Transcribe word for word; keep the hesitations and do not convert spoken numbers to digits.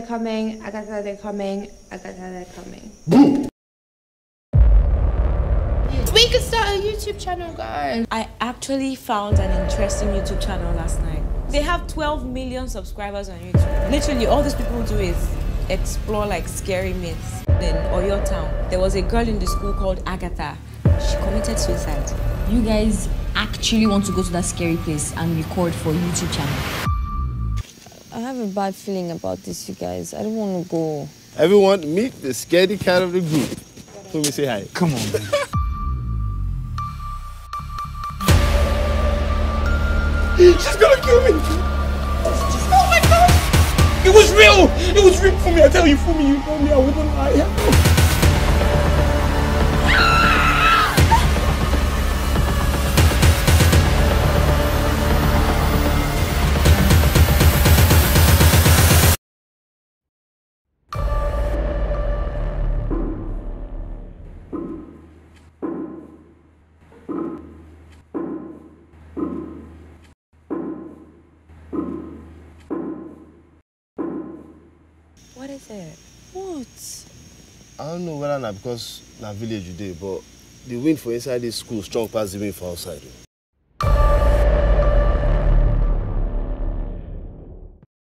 they're coming, Agatha they're coming, Agatha they're coming. Boom. We could start a YouTube channel, guys. I actually found an interesting YouTube channel last night. They have twelve million subscribers on YouTube. Literally, all these people do is explore like scary myths. In Oyo town, there was a girl in the school called Agatha. She committed suicide. You guys actually want to go to that scary place and record for YouTube channel? I have a bad feeling about this, you guys. I don't want to go. Everyone, meet the scary cat of the group. Let me say hi. Come on, man. She's gonna kill me! Oh my God! It was real! It was real for me, I tell you, for me, you know me, I wouldn't lie. What is it? What? I don't know whether not because na village today, but the wind for inside this school strong past the wind for outside.